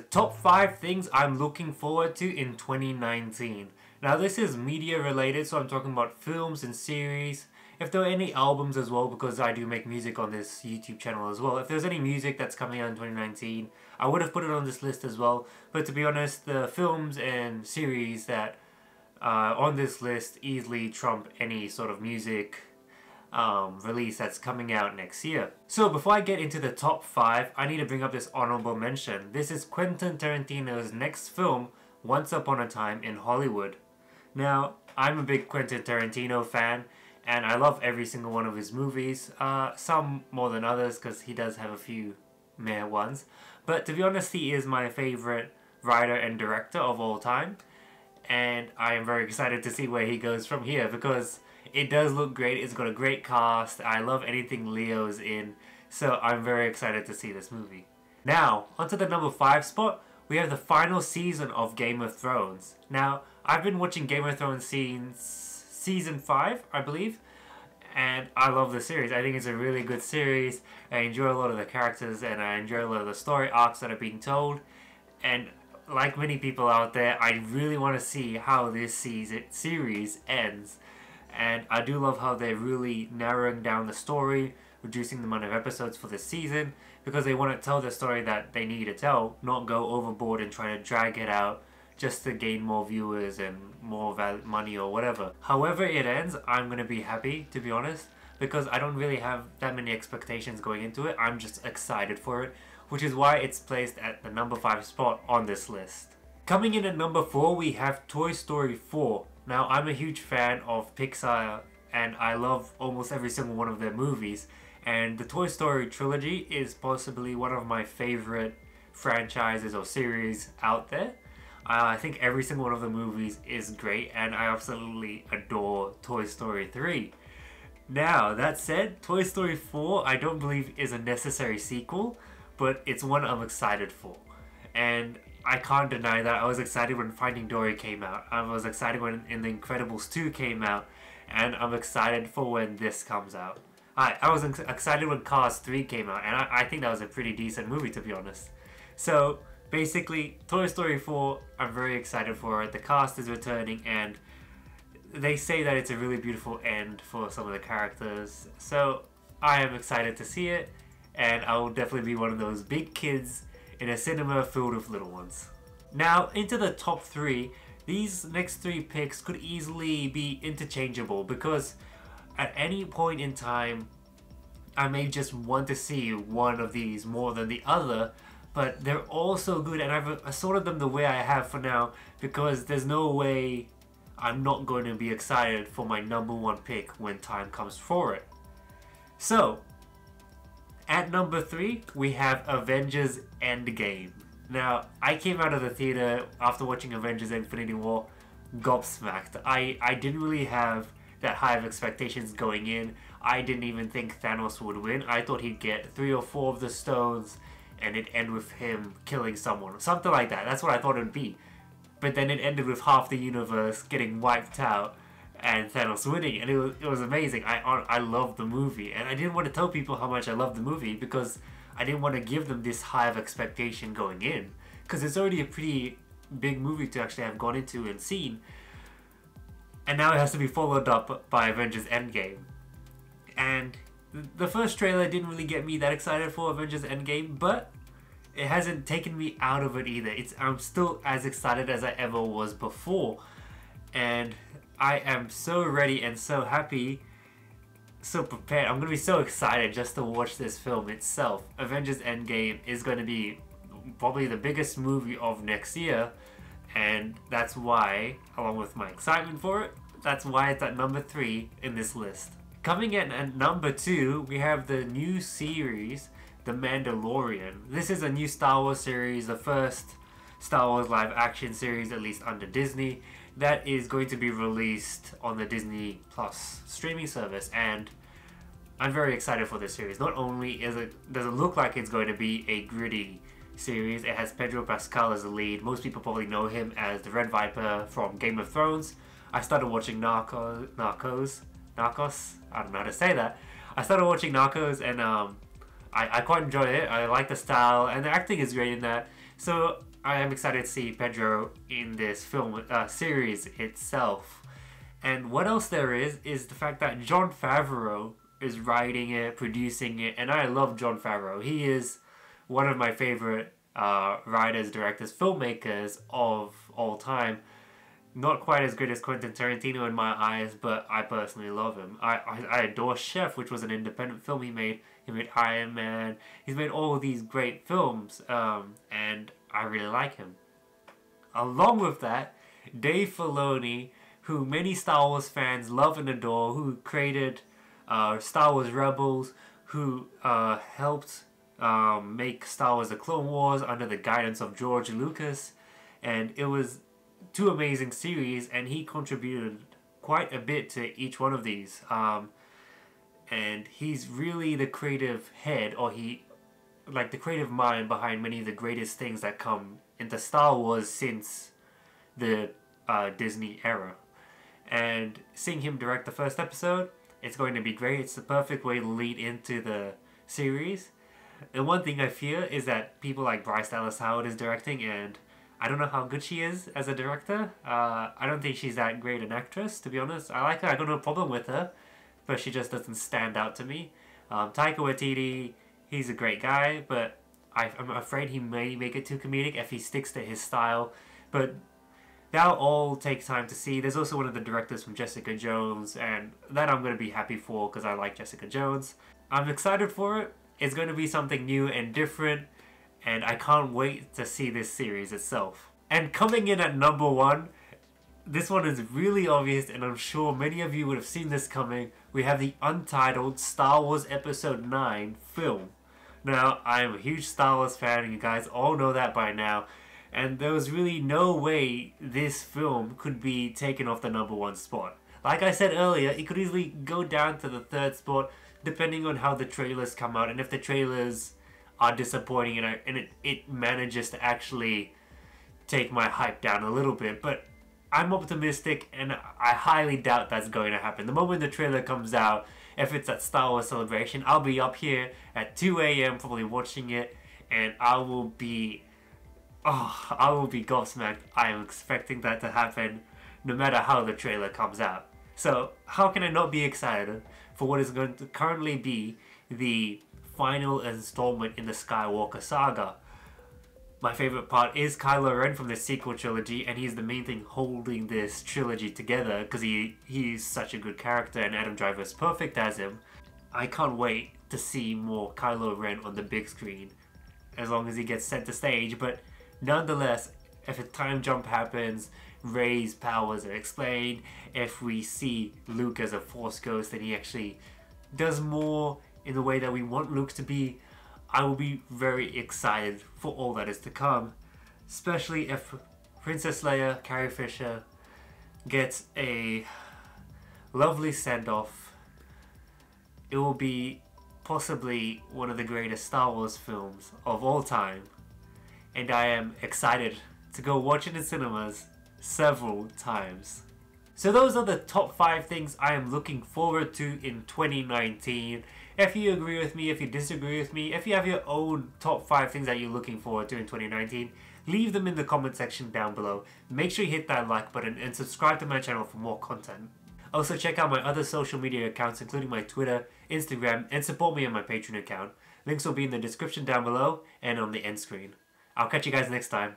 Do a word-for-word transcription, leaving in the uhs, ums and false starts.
The top five things I'm looking forward to in twenty nineteen. Now this is media related, so I'm talking about films and series. If there are any albums as well, because I do make music on this YouTube channel as well. If there's any music that's coming out in twenty nineteen, I would have put it on this list as well. But to be honest, the films and series that are on this list easily trump any sort of music Um, release that's coming out next year. So before I get into the top five, I need to bring up this honorable mention. This is Quentin Tarantino's next film, Once Upon a Time in Hollywood. Now, I'm a big Quentin Tarantino fan, and I love every single one of his movies. Uh, some more than others, because he does have a few meh ones. But to be honest, he is my favorite writer and director of all time. And I am very excited to see where he goes from here, because it does look great. It's got a great cast. I love anything Leo's in, so I'm very excited to see this movie. Now, onto the number five spot, we have the final season of Game of Thrones. Now, I've been watching Game of Thrones since season five, I believe, and I love the series. I think it's a really good series. I enjoy a lot of the characters, and I enjoy a lot of the story arcs that are being told, and like many people out there, I really want to see how this season series ends. And I do love how they're really narrowing down the story, reducing the amount of episodes for this season, because they want to tell the story that they need to tell, not go overboard and try to drag it out just to gain more viewers and more val money or whatever. However it ends, I'm going to be happy, to be honest, because I don't really have that many expectations going into it. I'm just excited for it, which is why it's placed at the number five spot on this list. Coming in at number four, we have Toy Story four. Now, I'm a huge fan of Pixar, and I love almost every single one of their movies, and the Toy Story trilogy is possibly one of my favorite franchises or series out there. Uh, I think every single one of the movies is great, and I absolutely adore Toy Story three. Now, that said, Toy Story four I don't believe is a necessary sequel, but it's one I'm excited for. And I can't deny that I was excited when Finding Dory came out. I was excited when in The Incredibles two came out, and I'm excited for when this comes out. I, I was excited when Cars three came out, and I, I think that was a pretty decent movie, to be honest. So basically, Toy Story four, I'm very excited for it. The cast is returning, and they say that it's a really beautiful end for some of the characters. So I am excited to see it, and I will definitely be one of those big kids in a cinema filled with little ones. Now, into the top three, these next three picks could easily be interchangeable, because at any point in time, I may just want to see one of these more than the other, but they're all so good, and I've assorted them the way I have for now, because there's no way I'm not going to be excited for my number one pick when time comes for it. So, at number three, we have Avengers Endgame. Now, I came out of the theater after watching Avengers Infinity War gobsmacked. I, I didn't really have that high of expectations going in. I didn't even think Thanos would win. I thought he'd get three or four of the stones and it'd end with him killing someone. Something like that. That's what I thought it'd be. But then it ended with half the universe getting wiped out and Thanos winning, and it was, it was amazing. I I loved the movie, and I didn't want to tell people how much I loved the movie because I didn't want to give them this high of expectation going in, because it's already a pretty big movie to actually have gone into and seen, and now it has to be followed up by Avengers Endgame. And the first trailer didn't really get me that excited for Avengers Endgame, but it hasn't taken me out of it either. It's I'm still as excited as I ever was before, and I am so ready and so happy, so prepared. I'm going to be so excited just to watch this film itself. Avengers Endgame is going to be probably the biggest movie of next year, and that's why, along with my excitement for it, that's why it's at number three in this list. Coming in at number two, we have the new series, The Mandalorian. This is a new Star Wars series, the first Star Wars live action series, at least under Disney, that is going to be released on the Disney Plus streaming service, and I'm very excited for this series. Not only is it, does it look like it's going to be a gritty series, it has Pedro Pascal as the lead. Most people probably know him as the Red Viper from Game of Thrones. I started watching Narcos, Narcos, Narcos? I don't know how to say that. I started watching Narcos, and um, I, I quite enjoy it. I like the style, and the acting is great in that. So I am excited to see Pedro in this film uh, series itself. And what else there is, is the fact that John Favreau is writing it, producing it, and I love John Favreau. He is one of my favorite uh, writers, directors, filmmakers of all time. Not quite as good as Quentin Tarantino in my eyes, but I personally love him. I, I, I adore Chef, which was an independent film he made. He made Iron Man. He's made all these great films, um, and I really like him. Along with that, Dave Filoni, who many Star Wars fans love and adore, who created uh, Star Wars Rebels, who uh, helped um, make Star Wars The Clone Wars under the guidance of George Lucas, and it was two amazing series, and he contributed quite a bit to each one of these. Um, and he's really the creative head, or he, like the creative mind behind many of the greatest things that come into Star Wars since the uh, Disney era. And seeing him direct the first episode, it's going to be great. It's the perfect way to lead into the series. And one thing I fear is that people like Bryce Dallas Howard is directing, and I don't know how good she is as a director. Uh, I don't think she's that great an actress, to be honest. I like her, I got no problem with her, but she just doesn't stand out to me. Um, Taika Waititi, he's a great guy, but I, I'm afraid he may make it too comedic if he sticks to his style. But that'll all take time to see. There's also one of the directors from Jessica Jones, and that I'm going to be happy for because I like Jessica Jones. I'm excited for it. It's going to be something new and different, and I can't wait to see this series itself. And coming in at number one, this one is really obvious, and I'm sure many of you would have seen this coming. We have the untitled Star Wars Episode nine film. Now, I am a huge Star Wars fan, and you guys all know that by now, and there was really no way this film could be taken off the number one spot. Like I said earlier, it could easily go down to the third spot, depending on how the trailers come out, and if the trailers are disappointing and, I, and it, it manages to actually take my hype down a little bit. But I'm optimistic, and I highly doubt that's going to happen. The moment the trailer comes out, if it's at Star Wars Celebration, I'll be up here at two A M probably watching it, and I will be, oh, I will be gobsmacked. I am expecting that to happen no matter how the trailer comes out. So how can I not be excited for what is going to currently be the final installment in the Skywalker Saga? My favorite part is Kylo Ren from the sequel trilogy, and he's the main thing holding this trilogy together because he, he's such a good character, and Adam Driver is perfect as him. I can't wait to see more Kylo Ren on the big screen, as long as he gets center stage. But nonetheless, if a time jump happens, Rey's powers are explained, if we see Luke as a Force ghost and he actually does more in the way that we want Luke to be, I will be very excited for all that is to come. Especially if Princess Leia, Carrie Fisher, gets a lovely send-off. It will be possibly one of the greatest Star Wars films of all time, and I am excited to go watch it in cinemas several times. So those are the top five things I am looking forward to in twenty nineteen. If you agree with me, if you disagree with me, if you have your own top five things that you're looking forward to in twenty nineteen, leave them in the comment section down below. Make sure you hit that like button and subscribe to my channel for more content. Also check out my other social media accounts, including my Twitter, Instagram, and support me on my Patreon account. Links will be in the description down below and on the end screen. I'll catch you guys next time.